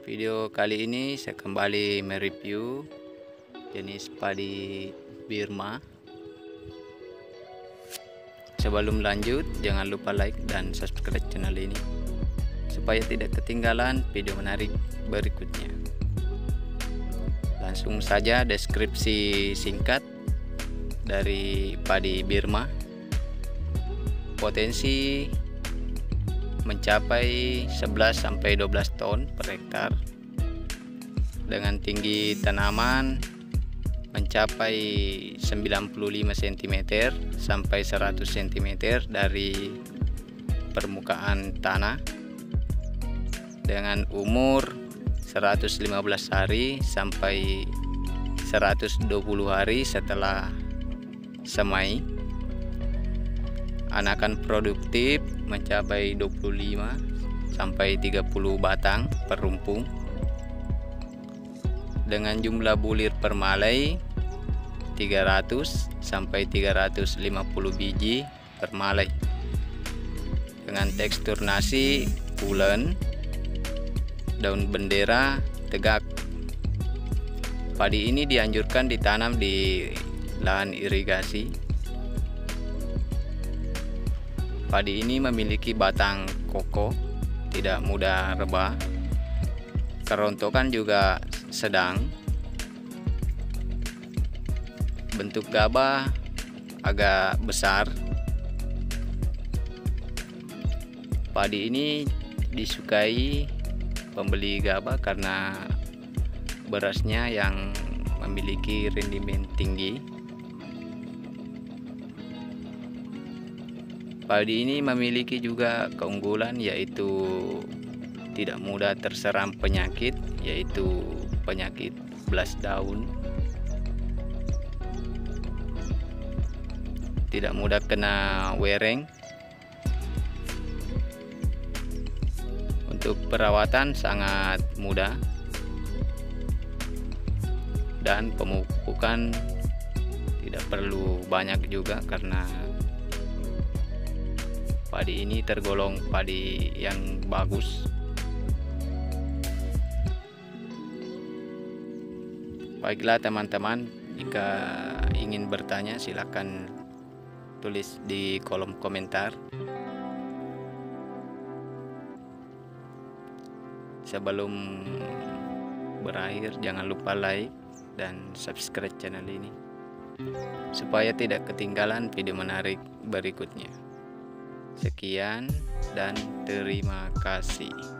Video kali ini saya kembali mereview jenis padi Birma. Sebelum lanjut, jangan lupa like dan subscribe channel ini supaya tidak ketinggalan video menarik berikutnya. Langsung saja deskripsi singkat dari padi Birma. Potensi mencapai 11-12 ton per hektar, dengan tinggi tanaman mencapai 95 cm sampai 100 cm dari permukaan tanah, dengan umur 115 hari sampai 120 hari setelah semai. Anakan produktif mencapai 25 sampai 30 batang per rumpung, dengan jumlah bulir per malai 300 sampai 350 biji per malai, dengan tekstur nasi pulen, daun bendera tegak. Padi ini dianjurkan ditanam di lahan irigasi. Padi ini memiliki batang kokoh, tidak mudah rebah. Kerontokan juga sedang. Bentuk gabah agak besar. Padi ini disukai pembeli gabah karena berasnya yang memiliki rendemen tinggi. Padi ini memiliki juga keunggulan, yaitu tidak mudah terserang penyakit, yaitu penyakit belas daun, tidak mudah kena wereng. Untuk perawatan sangat mudah, dan pemupukan tidak perlu banyak juga karena padi ini tergolong padi yang bagus. Baiklah teman-teman, jika ingin bertanya silakan tulis di kolom komentar. Sebelum berakhir, jangan lupa like dan subscribe channel ini supaya tidak ketinggalan video menarik berikutnya. Sekian dan terima kasih.